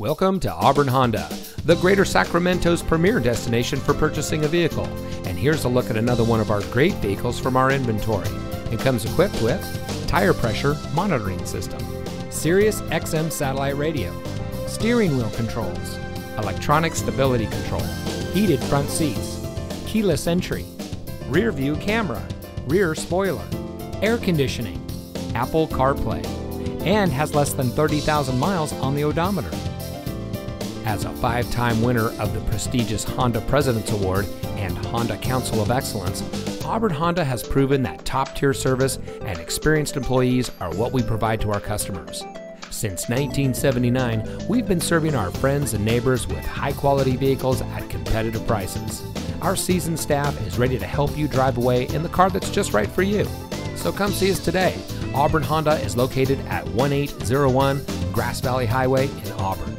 Welcome to Auburn Honda, the Greater Sacramento's premier destination for purchasing a vehicle. And here's a look at another one of our great vehicles from our inventory. It comes equipped with tire pressure monitoring system, Sirius XM satellite radio, steering wheel controls, electronic stability control, heated front seats, keyless entry, rear view camera, rear spoiler, air conditioning, Apple CarPlay, and has less than 30,000 miles on the odometer. As a five-time winner of the prestigious Honda President's Award and Honda Council of Excellence, Auburn Honda has proven that top-tier service and experienced employees are what we provide to our customers. Since 1979, we've been serving our friends and neighbors with high-quality vehicles at competitive prices. Our seasoned staff is ready to help you drive away in the car that's just right for you. So come see us today. Auburn Honda is located at 1801 Grass Valley Highway in Auburn.